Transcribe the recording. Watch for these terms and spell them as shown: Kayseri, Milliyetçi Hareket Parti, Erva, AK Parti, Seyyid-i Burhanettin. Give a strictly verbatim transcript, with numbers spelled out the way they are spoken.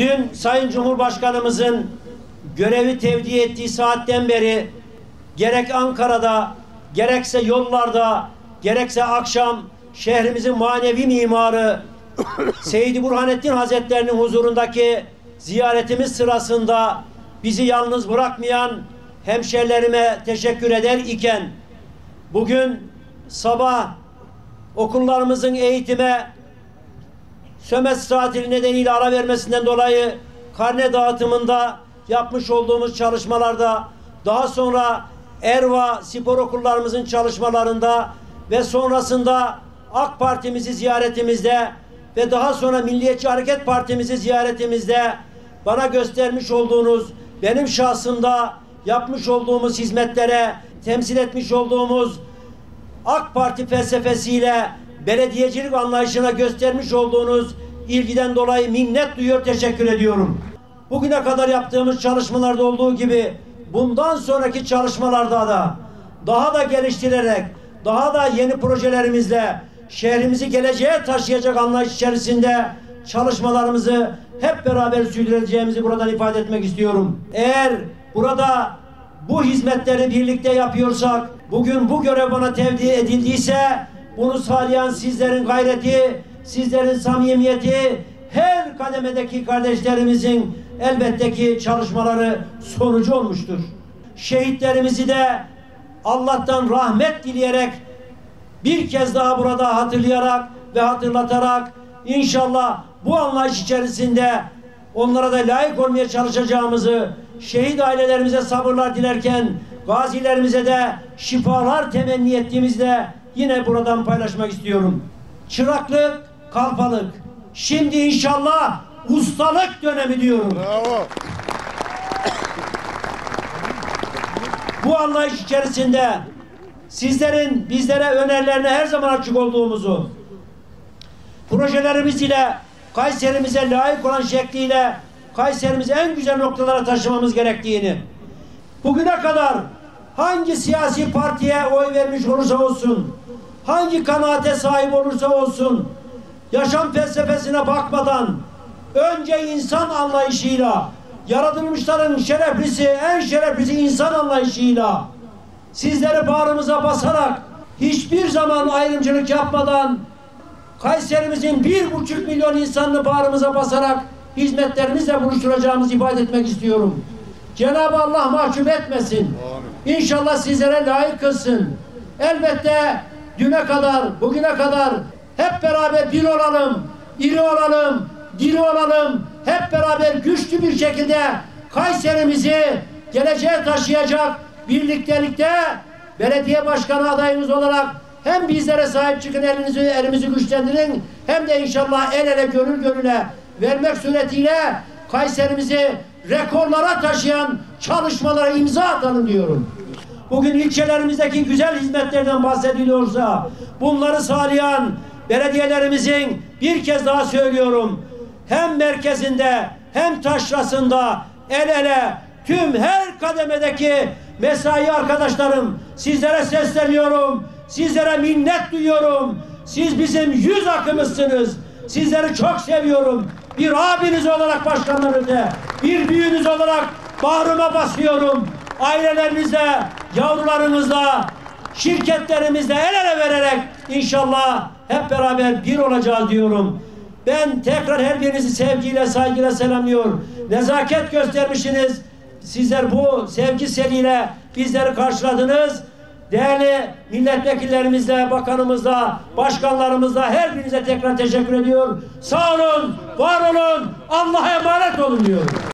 Dün Sayın Cumhurbaşkanımızın görevi tevdi ettiği saatten beri gerek Ankara'da, gerekse yollarda, gerekse akşam şehrimizin manevi mimarı Seyyid-i Burhanettin Hazretlerinin huzurundaki ziyaretimiz sırasında bizi yalnız bırakmayan hemşerilerime teşekkür eder iken, bugün sabah okullarımızın eğitime sömestr tatili nedeniyle ara vermesinden dolayı karne dağıtımında yapmış olduğumuz çalışmalarda, daha sonra Erva spor okullarımızın çalışmalarında ve sonrasında AK Parti'mizi ziyaretimizde ve daha sonra Milliyetçi Hareket Parti'mizi ziyaretimizde bana göstermiş olduğunuz, benim şahsımda yapmış olduğumuz hizmetlere, temsil etmiş olduğumuz AK Parti felsefesiyle belediyecilik anlayışına göstermiş olduğunuz ilgiden dolayı minnet duyuyor, teşekkür ediyorum. Bugüne kadar yaptığımız çalışmalarda olduğu gibi bundan sonraki çalışmalarda da daha da geliştirerek, daha da yeni projelerimizle şehrimizi geleceğe taşıyacak anlayış içerisinde çalışmalarımızı hep beraber sürdüreceğimizi buradan ifade etmek istiyorum. Eğer burada bu hizmetleri birlikte yapıyorsak, bugün bu görev bana tevdi edildiyse bunu sağlayan sizlerin gayreti, sizlerin samimiyeti, her kademedeki kardeşlerimizin elbette ki çalışmaları sonucu olmuştur. Şehitlerimizi de Allah'tan rahmet dileyerek, bir kez daha burada hatırlayarak ve hatırlatarak inşallah bu anlayış içerisinde onlara da layık olmaya çalışacağımızı, şehit ailelerimize sabırlar dilerken gazilerimize de şifalar temenni ettiğimizde yine buradan paylaşmak istiyorum. Çıraklık, kalfalık, şimdi inşallah ustalık dönemi diyorum. Bravo. Bu anlayış içerisinde sizlerin bizlere önerilerine her zaman açık olduğumuzu, projelerimiz ile Kayserimize layık olan şekliyle Kayserimizi en güzel noktalara taşımamız gerektiğini, bugüne kadar hangi siyasi partiye oy vermiş olursa olsun, hangi kanaate sahip olursa olsun, yaşam felsefesine bakmadan önce insan anlayışıyla, yaratılmışların şereflisi, en şereflisi insan anlayışıyla sizleri bağrımıza basarak, hiçbir zaman ayrımcılık yapmadan, Kayserimizin bir buçuk milyon insanını bağrımıza basarak hizmetlerimizle buluşturacağımızı ifade etmek istiyorum. Cenab-ı Allah mahcup etmesin. Amin. İnşallah sizlere layık kılsın. Elbette düne kadar, bugüne kadar hep beraber bir olalım, iri olalım, diri olalım. Hep beraber güçlü bir şekilde Kayserimizi geleceğe taşıyacak birliktelikte belediye başkanı adayımız olarak hem bizlere sahip çıkın, elinizi, elimizi güçlendirin, hem de inşallah el ele gönül gönüle vermek suretiyle Kayserimizi rekorlara taşıyan çalışmalara imza atalım diyorum. Bugün ilçelerimizdeki güzel hizmetlerden bahsediliyorsa, bunları sağlayan belediyelerimizin, bir kez daha söylüyorum, hem merkezinde hem taşrasında el ele tüm her kademedeki mesai arkadaşlarım, sizlere sesleniyorum. Sizlere minnet duyuyorum. Siz bizim yüz akımızsınız. Sizleri çok seviyorum. Bir abiniz olarak başkanlarınıza, bir büyüğünüz olarak bağrıma basıyorum. Ailelerinizle, yavrularınızla, şirketlerimizle el ele vererek inşallah hep beraber bir olacağız diyorum. Ben tekrar her birinizi sevgiyle, saygıyla selamlıyorum. Nezaket göstermişsiniz. Sizler bu sevgi seriyle bizleri karşıladınız. Değerli milletvekillerimizle, bakanımızla, başkanlarımızla her birinize tekrar teşekkür ediyorum. Sağ olun, var olun, Allah'a emanet olun diyorum.